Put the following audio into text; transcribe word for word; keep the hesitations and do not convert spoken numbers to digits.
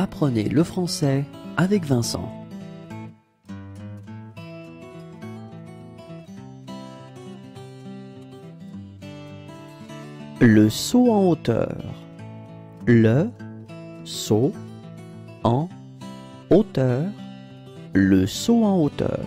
Apprenez le français avec Vincent. Le saut en hauteur. Le saut en hauteur. Le saut en hauteur.